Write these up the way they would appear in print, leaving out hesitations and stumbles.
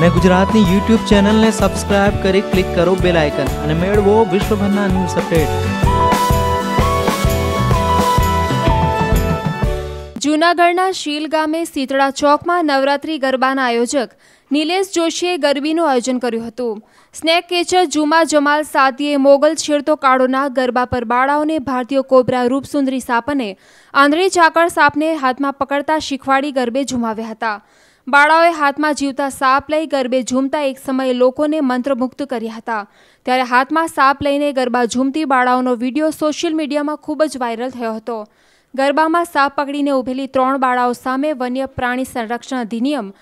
અને ગુજરાતની YouTube ચેનલને સબસ્ક્રાઇબ કરી ક્લિક કરો બેલ આઇકન અને મેળવો વિશ્વભરના ન્યૂઝ અપડેટ। જૂનાગઢના શીલ ગામે શીતળા ચોકમાં નવરાત્રી ગરબાના આયોજક નિલેશ જોશીએ ગરબીનું આયોજન કર્યું હતું। સ્નેક કેચર જુમા જમાલ સાદીએ મોગલ છેડતો કાળોના ગરબા પર બાળાઓને ભારતીય કોબરા રૂપસુંદરી સાપને આંદ્રે ચાકળ સાપને હાથમાં પકડતા શિખવાડી ગરબે ઝૂમાવ્યા હતા। બાળાઓએ હાથમાં જીવતા સાપ લઈ ગરબે ઝૂમતા એક સમયે લોકોને મંત્રમુગ્ધ કર્યા હતા। ત્યારે હાથમાં સાપ લઈને ગરબા ઝૂમતી બાળાઓનો વિડીયો સોશિયલ મીડિયામાં ખૂબ જ વાયરલ થયો હતો। ગરબામાં સાપ પકડીને ઉભેલી 3 બાળાઓ સામે વન્ય પ્રાણી સંરક્ષણ અધિનિયમ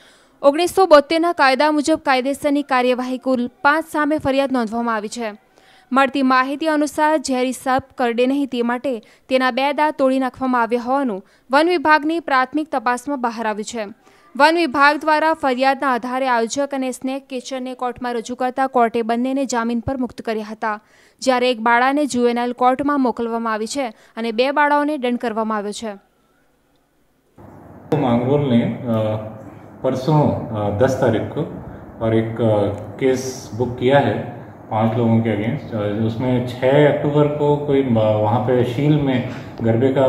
1972ના કાયદા મુજબ કાયદેસરની કાર્યવાહી કુલ 5 સામે ફરિયાદ નોંધવામાં આવી છે। મળતી માહિતી અનુસાર ઝેરી સાપ કરડે નહીં તે માટે તેના 2 દાંત તોડી નાખવામાં આવ્યા હોવાનું વન વિભાગની પ્રાથમિક તપાસમાં બહાર આવ્યું છે। વન વિભાગ દ્વારા ફરિયાદના આધારે આયોજક અને સ્નેક કેચરને કોર્ટમાં રજૂ કરતા કોર્ટે બંનેને જામીન પર મુક્ત કર્યા હતા। જ્યારે એક બાળાને જુવેનાઇલ કોર્ટમાં મોકલવામાં આવી છે અને 2 બાળાઓને દંડ કરવામાં આવ્યો છે। मांगरोल ने परसों 10 तारीख को और एक केस बुक किया है 5 लोगों के अगेंस्ट। उसमें 6 अक्टूबर को कोई वहाँ पे शील में गरबे का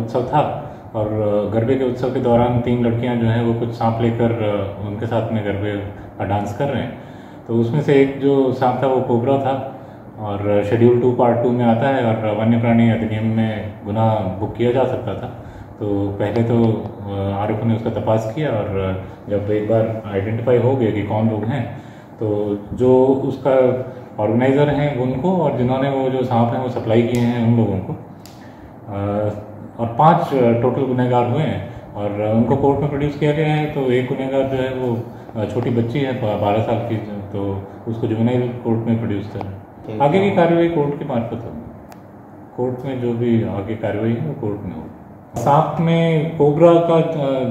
उत्सव था और गरबे के उत्सव के दौरान 3 लड़कियां जो हैं वो कुछ सांप लेकर उनके साथ में गरबे का डांस कर रहे हैं। तो उसमें से एक जो सांप था वो कोबरा था और शेड्यूल 2 पार्ट 2 में आता है और वन्य प्राणी अधिनियम में गुना बुक किया जा सकता था। तो पहले तो आरोपों ने उसका तपास किया और जब एक बार आइडेंटिफाई हो गया कि कौन लोग हैं तो जो उसका ऑर्गेनाइज़र हैं उनको और जिन्होंने वो जो सांप हैं वो सप्लाई किए हैं उन लोगों को और 5 टोटल गुनहगार हुए हैं और उनको कोर्ट में प्रोड्यूस किया गया है। तो एक गुनहगार जो है वो छोटी बच्ची है 12 साल की, तो उसको जुवेनाइल कोर्ट में प्रोड्यूस करें। आगे की कार्रवाई कोर्ट के मार्फत होगी। कोर्ट में जो भी आगे कार्रवाई है वो कोर्ट में होगी। सांप में कोबरा का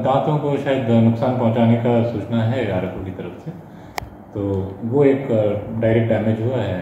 दांतों को शायद नुकसान पहुँचाने का सूचना है आरोपों की तरफ से, तो वो एक डायरेक्ट डैमेज हुआ है।